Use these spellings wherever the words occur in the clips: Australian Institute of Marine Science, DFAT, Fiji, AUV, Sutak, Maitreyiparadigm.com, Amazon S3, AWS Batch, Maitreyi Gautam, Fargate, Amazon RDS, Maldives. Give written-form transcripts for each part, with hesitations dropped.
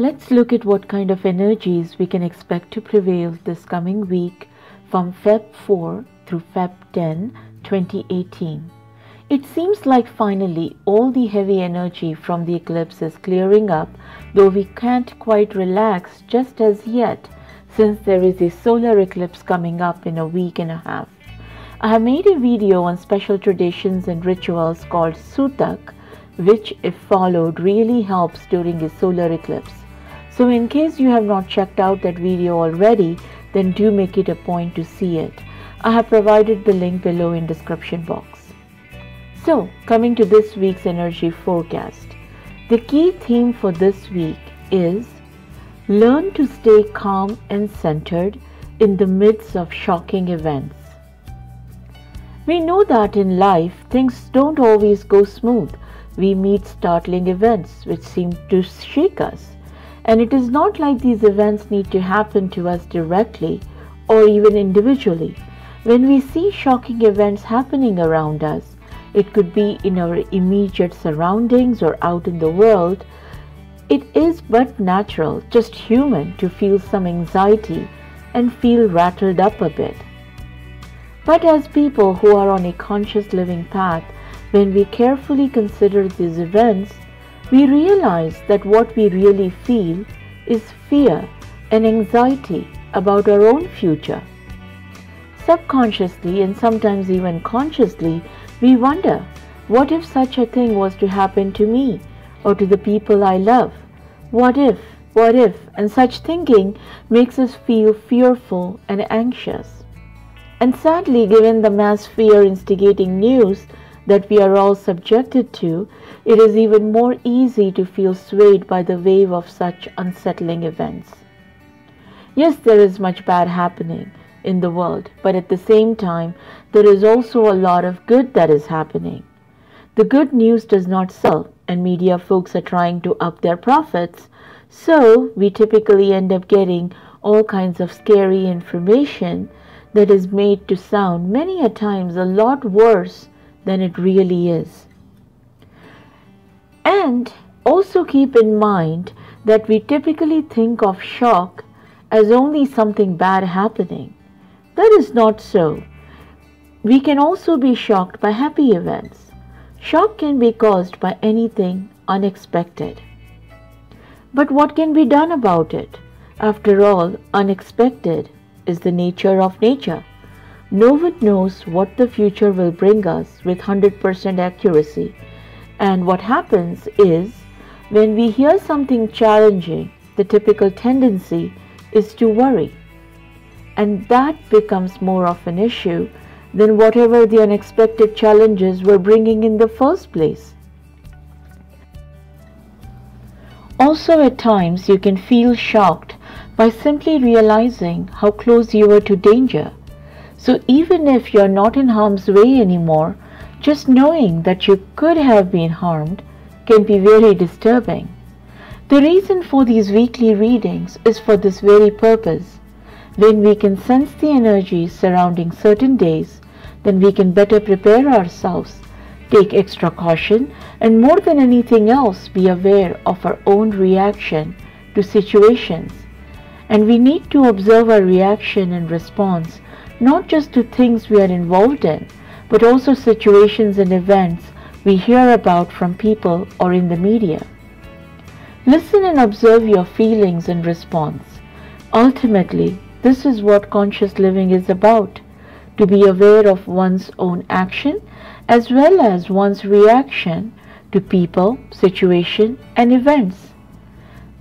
Let's look at what kind of energies we can expect to prevail this coming week from Feb 4 through Feb 10, 2018. It seems like finally all the heavy energy from the eclipse is clearing up, though we can't quite relax just as yet since there is a solar eclipse coming up in a week and a half. I have made a video on special traditions and rituals called Sutak, which if followed really helps during a solar eclipse. So in case you have not checked out that video already, then do make it a point to see it. I have provided the link below in description box. So coming to this week's energy forecast. The key theme for this week is learn to stay calm and centered in the midst of shocking events. We know that in life, things don't always go smooth. We meet startling events which seem to shake us. And it is not like these events need to happen to us directly or even individually. When we see shocking events happening around us, it could be in our immediate surroundings or out in the world, it is but natural, just human, to feel some anxiety and feel rattled up a bit. But as people who are on a conscious living path, when we carefully consider these events, we realize that what we really feel is fear and anxiety about our own future. Subconsciously and sometimes even consciously, we wonder, what if such a thing was to happen to me or to the people I love? What if, and such thinking makes us feel fearful and anxious. And sadly, given the mass fear instigating news that we are all subjected to, it is even more easy to feel swayed by the wave of such unsettling events. Yes, there is much bad happening in the world, but at the same time, there is also a lot of good that is happening. The good news does not sell, and media folks are trying to up their profits, so we typically end up getting all kinds of scary information that is made to sound many a times a lot worse than it really is. And also keep in mind that we typically think of shock as only something bad happening. That is not so. We can also be shocked by happy events. Shock can be caused by anything unexpected. But what can be done about it? After all, unexpected is the nature of nature. No one knows what the future will bring us with 100% accuracy. And what happens is, when we hear something challenging, the typical tendency is to worry. And that becomes more of an issue than whatever the unexpected challenges were bringing in the first place. Also, at times, you can feel shocked by simply realizing how close you were to danger. So even if you're not in harm's way anymore, just knowing that you could have been harmed can be very disturbing. The reason for these weekly readings is for this very purpose. When we can sense the energies surrounding certain days, then we can better prepare ourselves, take extra caution, and more than anything else, be aware of our own reaction to situations. And we need to observe our reaction and response not just to things we are involved in, but also situations and events we hear about from people or in the media. Listen and observe your feelings and response. Ultimately, this is what conscious living is about, to be aware of one's own action as well as one's reaction to people, situation, and events.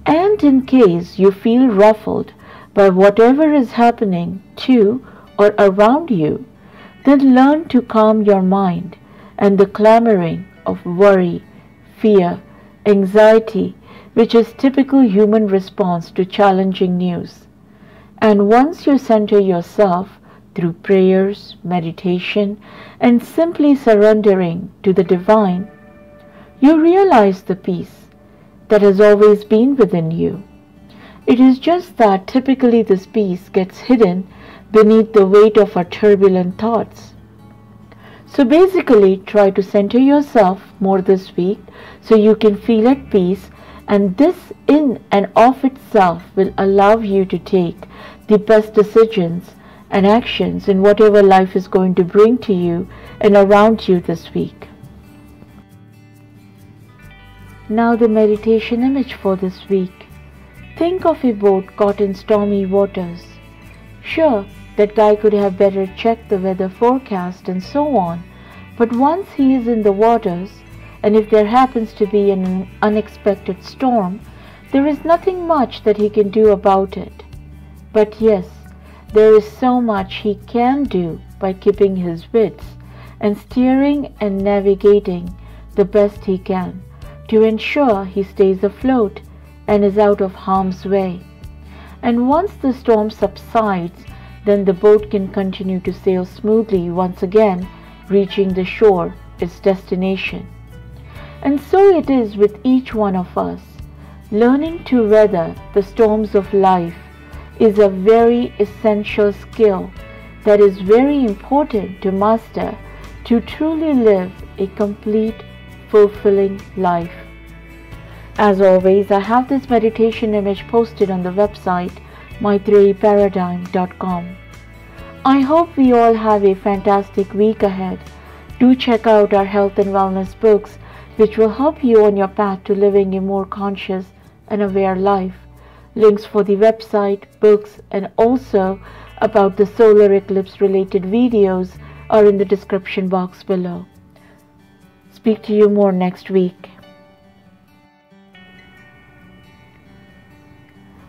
And in case you feel ruffled by whatever is happening to or around you, then learn to calm your mind and the clamoring of worry, fear, anxiety, which is typical human response to challenging news. And once you center yourself through prayers, meditation, and simply surrendering to the divine, you realize the peace that has always been within you. It is just that typically this peace gets hidden beneath the weight of our turbulent thoughts. So basically, try to center yourself more this week so you can feel at peace and this in and of itself will allow you to take the best decisions and actions in whatever life is going to bring to you and around you this week. Now the meditation image for this week. Think of a boat caught in stormy waters. Sure, that guy could have better checked the weather forecast and so on, but once he is in the waters, and if there happens to be an unexpected storm, there is nothing much that he can do about it. But yes, there is so much he can do by keeping his wits and steering and navigating the best he can to ensure he stays afloat and is out of harm's way. And once the storm subsides, then the boat can continue to sail smoothly once again, reaching the shore, its destination. And so it is with each one of us. Learning to weather the storms of life is a very essential skill that is very important to master to truly live a complete, fulfilling life. As always, I have this meditation image posted on the website Maitreyiparadigm.com. I hope we all have a fantastic week ahead. Do check out our health and wellness books, which will help you on your path to living a more conscious and aware life. Links for the website, books, and also about the solar eclipse related videos are in the description box below. Speak to you more next week.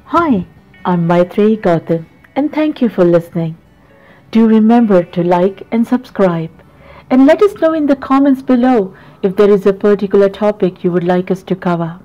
Hi, I'm Maitreyi Gautam, and thank you for listening. Do remember to like and subscribe, and let us know in the comments below if there is a particular topic you would like us to cover.